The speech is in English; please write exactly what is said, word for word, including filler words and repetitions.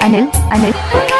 Anil, Anil.